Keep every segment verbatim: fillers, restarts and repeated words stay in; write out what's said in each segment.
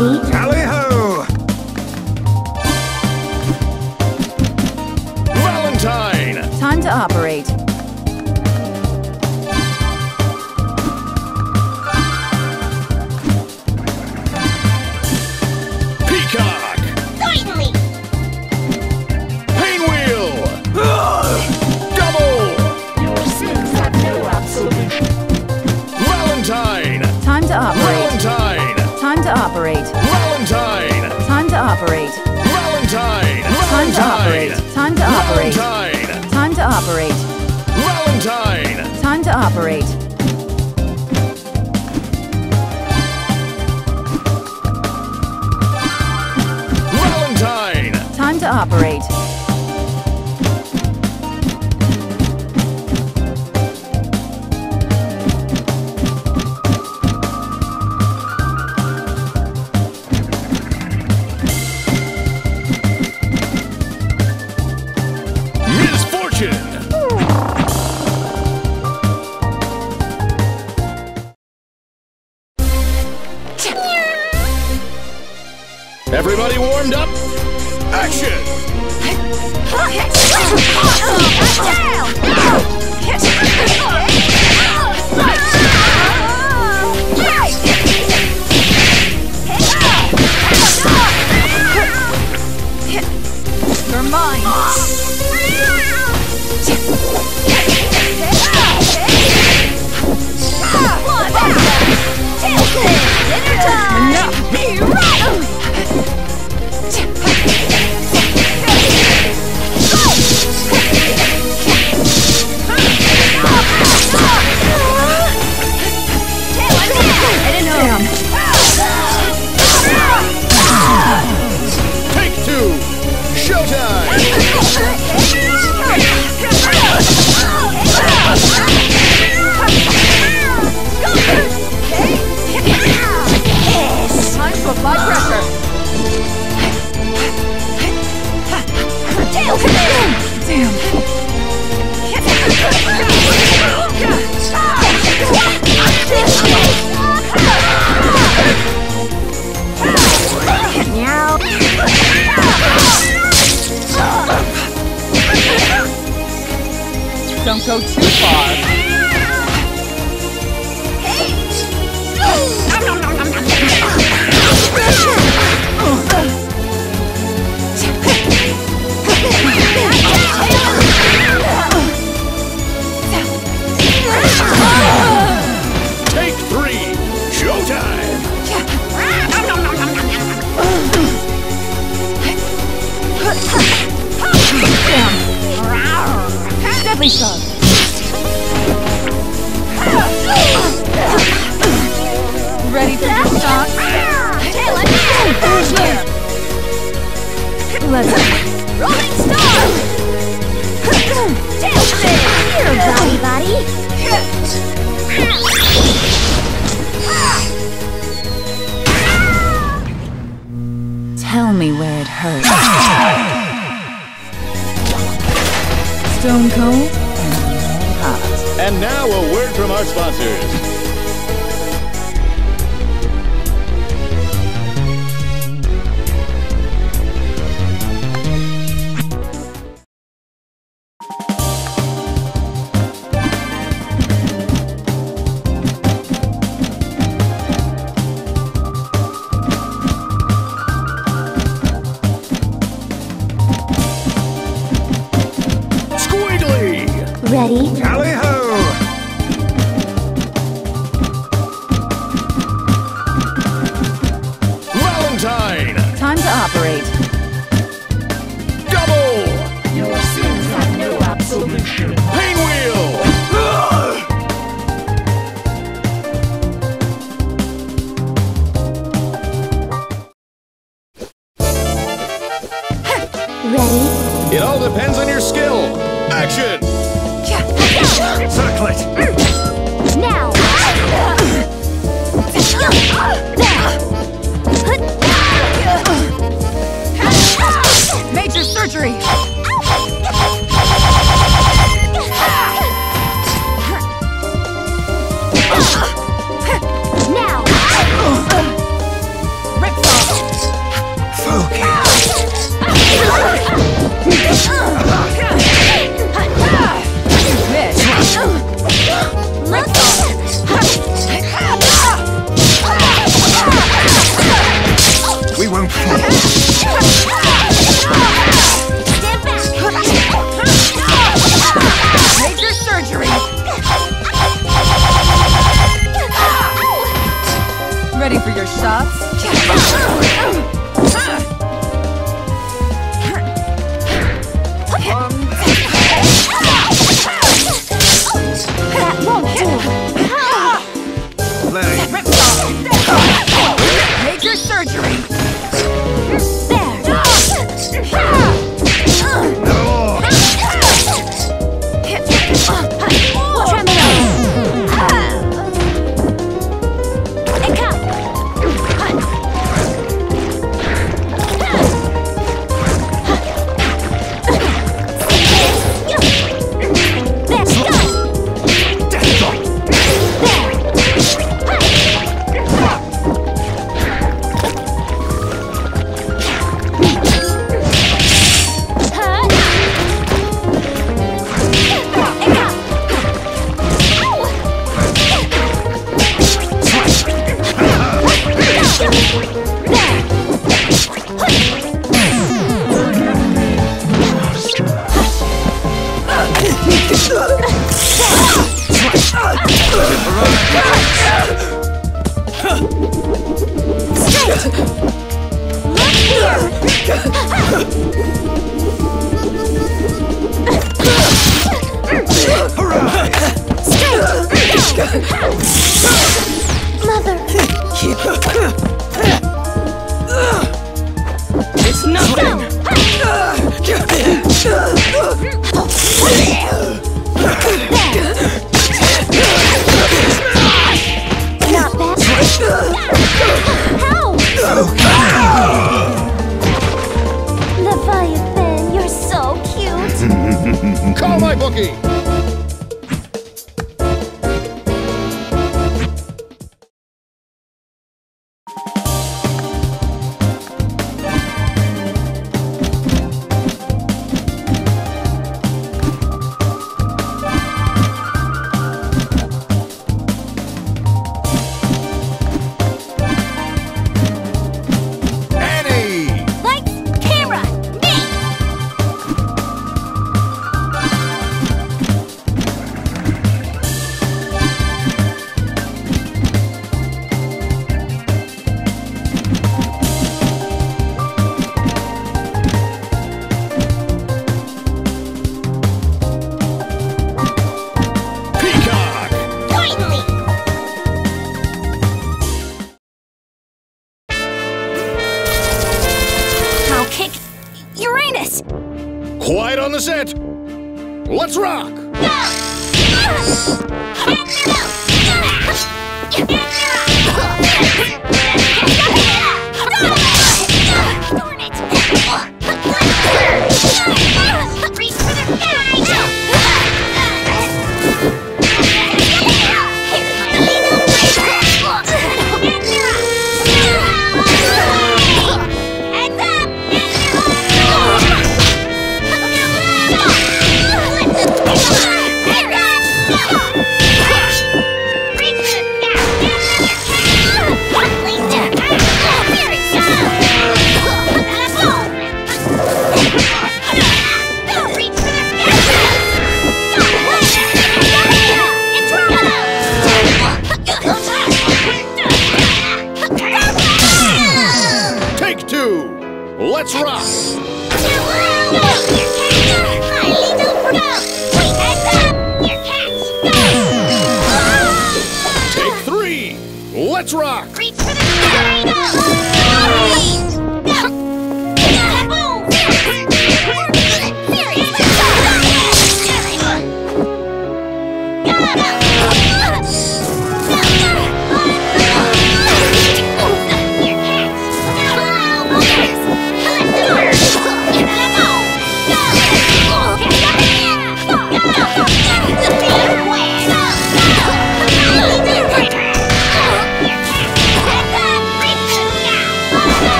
Ready? Tally ho! Valentine! Time to operate. Peacock! Finally! Pinwheel! Double! Your sins have no absolution. Valentine! Time to operate. Valentine! Time to operate. Valentine. Time to operate. Valentine. Time to operate. Time to operate. Time to operate. Valentine. Time to operate. Valentine. Time to operate. Everybody warmed up? Action! You're mine! Dinner time! Enough! Be right! Don't go too far. Take three. Showtime. Deadly shot. Ready for the shot? Let's rolling star. Here, body, body. Tell me where it hurts. Stone Cold and Hot. And now a word from our sponsors. Ready? Tally ho! Valentine! Time to operate. Double! Your sins have no absolution. Pinwheel! Ready? It all depends on your skill. Action! Circlet! Now! Major surgery! Now! Ripsaw! Mother. It's nothing. Not bad. How? Leviathan, you're so cute. Call my bookie.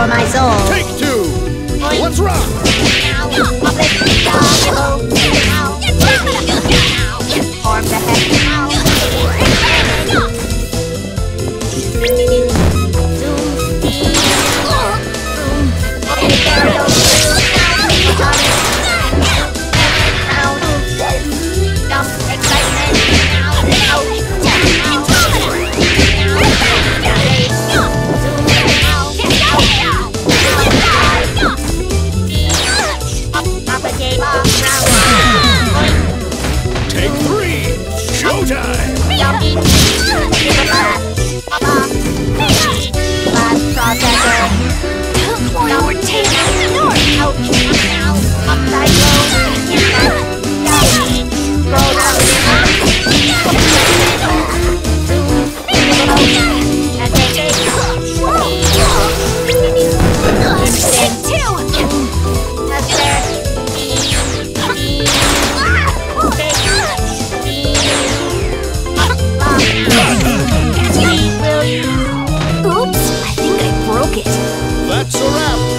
for my soul. Take two. Let's rock. Form the head. That's a wrap.